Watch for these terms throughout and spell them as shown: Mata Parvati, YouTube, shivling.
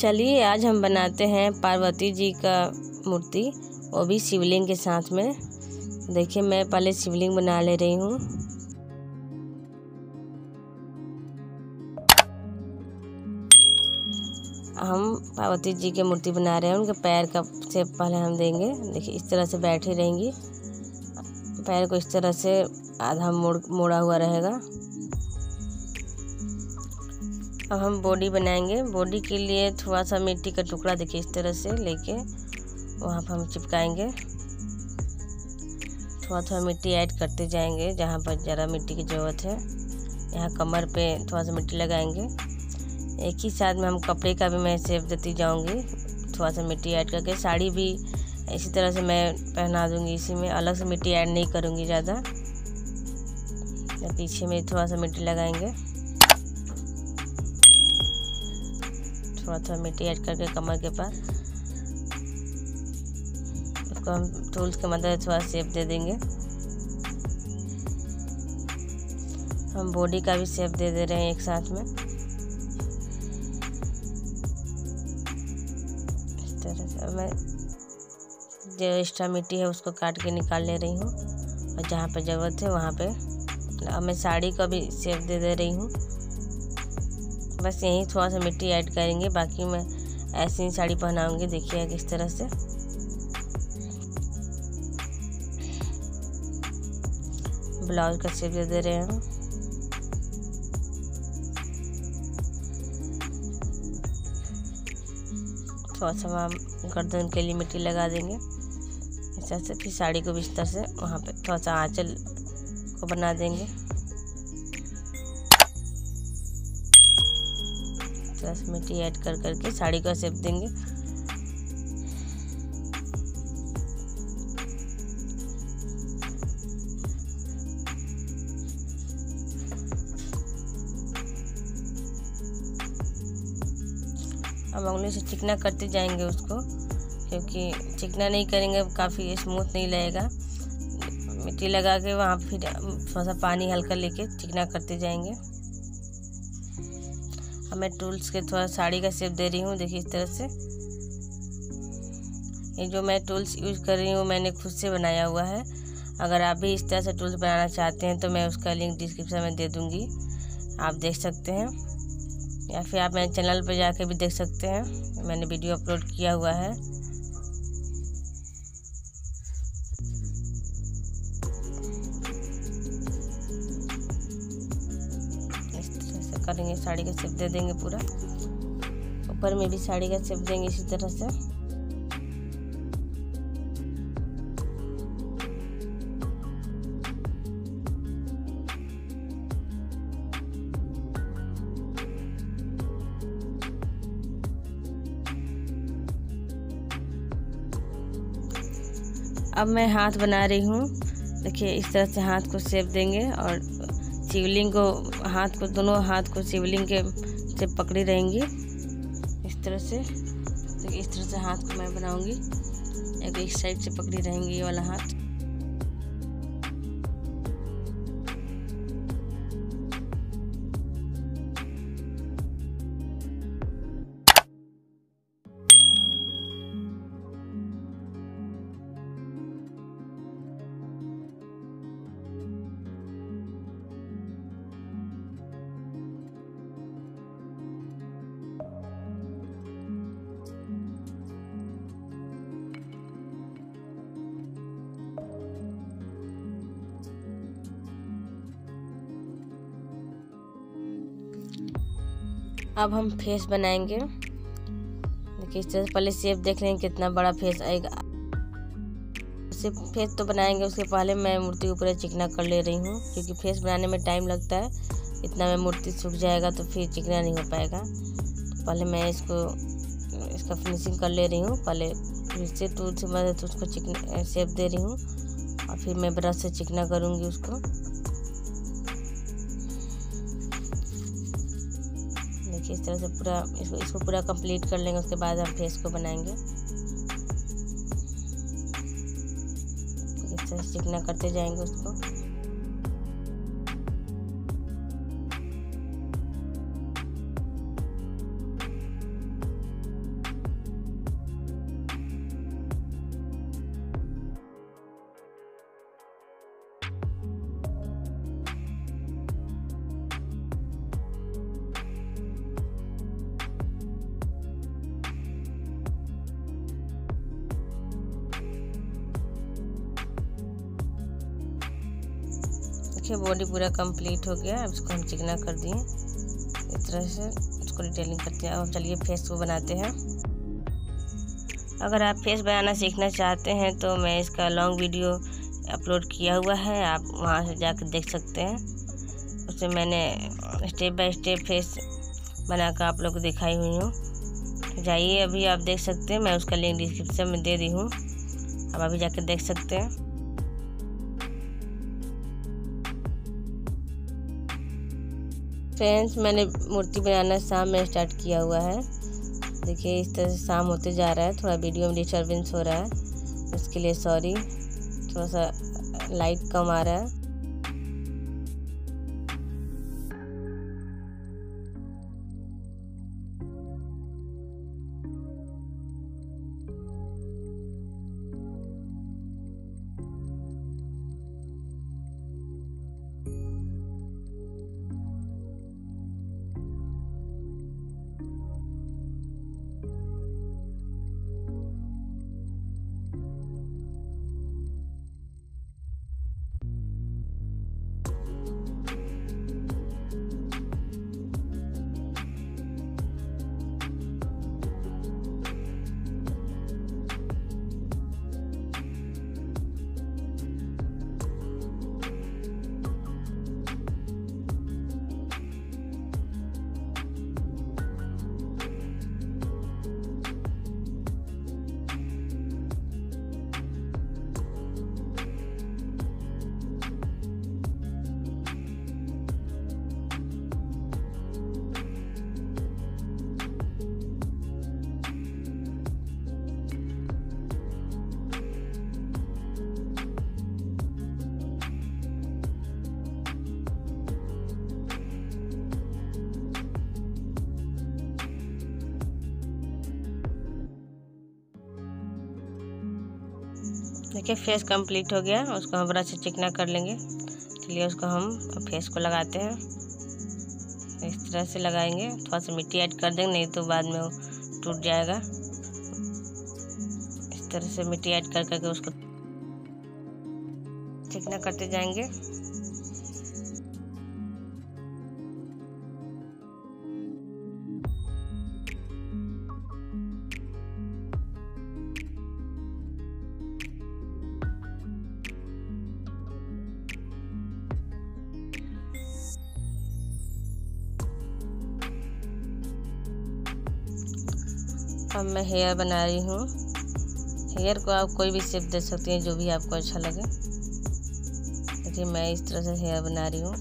चलिए आज हम बनाते हैं पार्वती जी का मूर्ति, वो भी शिवलिंग के साथ में। देखिए मैं पहले शिवलिंग बना ले रही हूँ। हम पार्वती जी की मूर्ति बना रहे हैं, उनके पैर का से पहले हम देंगे। देखिए इस तरह से बैठी रहेंगी, पैर को इस तरह से आधा मोड़ा हुआ रहेगा। अब हम बॉडी बनाएंगे। बॉडी के लिए थोड़ा सा मिट्टी का टुकड़ा देखिए इस तरह से लेके वहाँ पर हम चिपकाएंगे। थोड़ा थोड़ा मिट्टी ऐड करते जाएंगे, जहाँ पर ज़रा मिट्टी की ज़रूरत है। यहाँ कमर पे थोड़ा सा मिट्टी लगाएंगे। एक ही साथ में हम कपड़े का भी मैं शेप देती जाऊँगी, थोड़ा सा मिट्टी ऐड करके। साड़ी भी इसी तरह से मैं पहना दूँगी, इसी में अलग से मिट्टी ऐड नहीं करूँगी ज़्यादा। पीछे में थोड़ा सा मिट्टी लगाएंगे, थोड़ा थोड़ा मिट्टी ऐड करके कमर के पास। उसको हम टूल्स की मदद से थोड़ा शेप दे देंगे। हम बॉडी का भी शेप दे रहे हैं एक साथ में, इस तरह से। मैं जो एक्स्ट्रा मिट्टी है उसको काट के निकाल ले रही हूँ, और जहाँ पे ज़रूरत है वहाँ पे। अब मैं साड़ी का भी शेप दे रही हूँ। बस यहीं थोड़ा सा मिट्टी ऐड करेंगे, बाकी मैं ऐसी ही साड़ी पहनाऊंगी। देखिए किस तरह से। ब्लाउज का शेप दे रहे हैं। थोड़ा सा वहाँ गर्दन के लिए मिट्टी लगा देंगे इस तरह से। फिर साड़ी को भी इस तरह से वहाँ पे थोड़ा सा आँचल को बना देंगे। बस मिट्टी ऐड करके साड़ी का शेप देंगे। अब उंगली से चिकना करते जाएंगे उसको, क्योंकि चिकना नहीं करेंगे काफ़ी स्मूथ नहीं लगेगा। मिट्टी लगा के वहाँ फिर थोड़ा सा पानी हल्का लेके चिकना करते जाएंगे। अब मैं टूल्स के थोड़ा साड़ी का शेप दे रही हूँ। देखिए इस तरह से। ये जो मैं टूल्स यूज़ कर रही हूँ मैंने खुद से बनाया हुआ है। अगर आप भी इस तरह से टूल्स बनाना चाहते हैं तो मैं उसका लिंक डिस्क्रिप्शन में दे दूँगी, आप देख सकते हैं। या फिर आप मेरे चैनल पर जाके भी देख सकते हैं, मैंने वीडियो अपलोड किया हुआ है। करेंगे साड़ी का शेप दे देंगे पूरा, ऊपर में भी साड़ी का शेप देंगे इसी तरह से। अब मैं हाथ बना रही हूँ। देखिए इस तरह से हाथ को शेप देंगे, और शिवलिंग को हाथ को दोनों हाथ को शिवलिंग के से पकड़ी रहेंगी इस तरह से। तो इस तरह से हाथ को मैं बनाऊंगी, एक साइड से पकड़ी रहेंगी ये वाला हाथ। अब हम फेस बनाएंगे। देखिए इस तरह से पहले शेप देख लेंगे कितना बड़ा फेस आएगा। सिर्फ फेस तो बनाएंगे, उसके पहले मैं मूर्ति को पूरा चिकना कर ले रही हूँ, क्योंकि फेस बनाने में टाइम लगता है। इतना में मूर्ति सूख जाएगा तो फिर चिकना नहीं हो पाएगा। तो पहले मैं इसका फिनिशिंग कर ले रही हूँ। पहले फिर से टूल से मैं उसको चिकना शेप दे रही हूँ, और फिर मैं ब्रश से चिकना करूँगी उसको। इस तरह से पूरा इसको पूरा कंप्लीट कर लेंगे, उसके बाद हम फेस को बनाएंगे। इस तरह से चिकना करते जाएंगे उसको। देखिए बॉडी पूरा कंप्लीट हो गया। अब इसको हम चिकना कर दिए, इस तरह से इसको डिटेलिंग करते हैं। अब चलिए फेस को बनाते हैं। अगर आप फेस बनाना सीखना चाहते हैं तो मैं इसका लॉन्ग वीडियो अपलोड किया हुआ है, आप वहां से जाकर देख सकते हैं। उसमें मैंने स्टेप बाय स्टेप फेस बनाकर आप लोग को दिखाई हुई हूँ। जाइए अभी आप देख सकते हैं, मैं उसका लिंक डिस्क्रिप्शन में दे दी हूँ, आप अभी जाकर देख सकते हैं। फ्रेंड्स मैंने मूर्ति बनाना शाम में स्टार्ट किया हुआ है। देखिए इस तरह से शाम होते जा रहा है, थोड़ा वीडियो में डिस्टर्बेंस हो रहा है, उसके लिए सॉरी। थोड़ा सा लाइट कम आ रहा है। देखिए फेस कंप्लीट हो गया, उसको हम ब्रश से चिकना कर लेंगे। चलिए उसको हम फेस को लगाते हैं। इस तरह से लगाएंगे, थोड़ा सा मिट्टी ऐड कर देंगे, नहीं तो बाद में वो टूट जाएगा। इस तरह से मिट्टी ऐड कर करके उसको चिकना करते जाएंगे। अब मैं हेयर बना रही हूँ। हेयर को आप कोई भी शेप दे सकते हैं, जो भी आपको अच्छा लगे। देखिए मैं इस तरह से हेयर बना रही हूँ।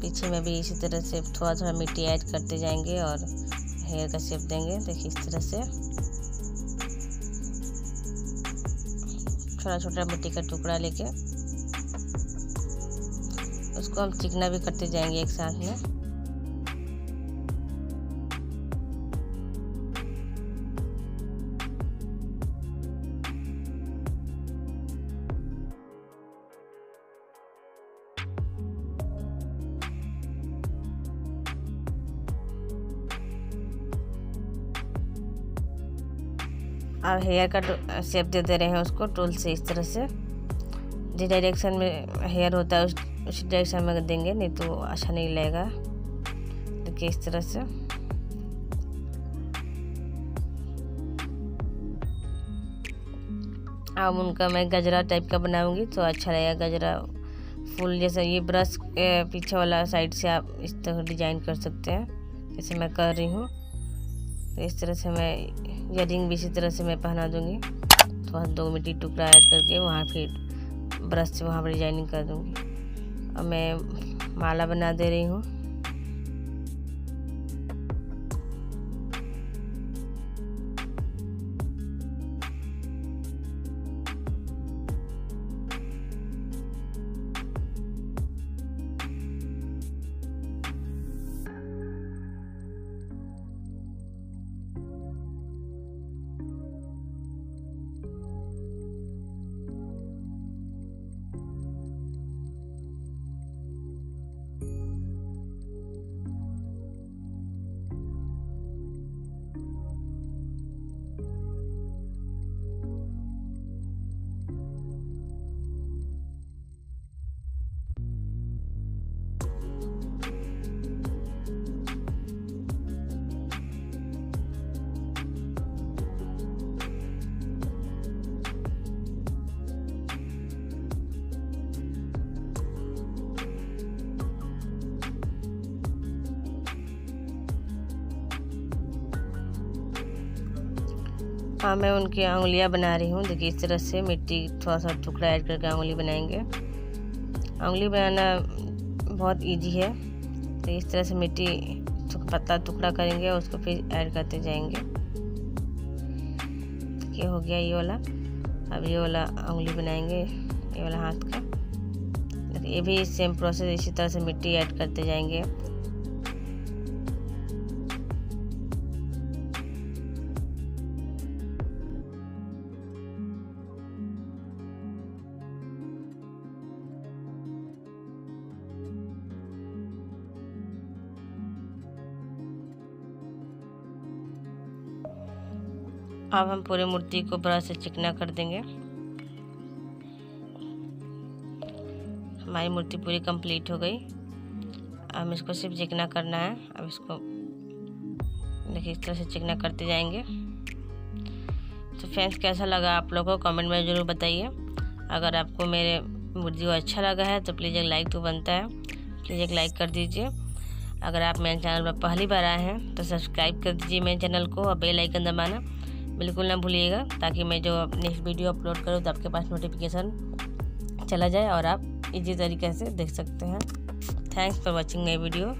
पीछे में भी इसी तरह से थोड़ा थोड़ा मिट्टी ऐड करते जाएंगे और हेयर का शेप देंगे। देखिए इस तरह से छोटा छोटा मिट्टी का टुकड़ा लेके उसको हम चिकना भी करते जाएंगे एक साथ में। और हेयर का शेप दे रहे हैं उसको टूल से। इस तरह से जिस डायरेक्शन में हेयर होता है उस डायरेक्शन में देंगे, नहीं तो अच्छा नहीं लगेगा। देखिए इस तरह से अब उनका मैं गजरा टाइप का बनाऊंगी तो अच्छा लगेगा। गजरा फूल जैसा, ये ब्रश पीछे वाला साइड से आप इस तरह डिजाइन कर सकते हैं, जैसे मैं कर रही हूँ। तो इस तरह से मैं इयरिंग भी इसी तरह से मैं पहना दूंगी, थोड़ा दो मिट्टी टुकड़ा ऐड करके वहाँ फिर ब्रश से वहाँ पर डिजाइनिंग कर दूंगी। और मैं माला बना दे रही हूँ। हाँ मैं उनकी अंगुलियाँ बना रही हूँ। देखिए इस तरह से मिट्टी थोड़ा सा टुकड़ा ऐड करके अंगुली बनाएंगे। अंगुली बनाना बहुत इजी है। तो इस तरह से मिट्टी पतला टुकड़ा करेंगे और उसको फिर ऐड करते जाएंगे। तो ये हो गया ये वाला। अब ये वाला अंगुली बनाएंगे, ये वाला हाथ का। तो ये भी सेम प्रोसेस, इसी तरह से मिट्टी ऐड करते जाएंगे। अब हम पूरे मूर्ति को ब्रश से चिकना कर देंगे। हमारी मूर्ति पूरी कंप्लीट हो गई। अब इसको सिर्फ चिकना करना है। अब इसको देखिए इस तरह से चिकना करते जाएंगे। तो फ्रेंड्स कैसा लगा आप लोगों को कमेंट में ज़रूर बताइए। अगर आपको मेरे वीडियो अच्छा लगा है तो प्लीज़ एक लाइक तो बनता है, प्लीज़ एक लाइक कर दीजिए। अगर आप मेरे चैनल पर पहली बार आए हैं तो सब्सक्राइब कर दीजिए मेरे चैनल को और बेल आइकन दबाना बिल्कुल ना भूलिएगा, ताकि मैं जो नेक्स्ट वीडियो अपलोड करूँ तो आपके पास नोटिफिकेशन चला जाए और आप इजी तरीके से देख सकते हैं। Thanks for watching my video.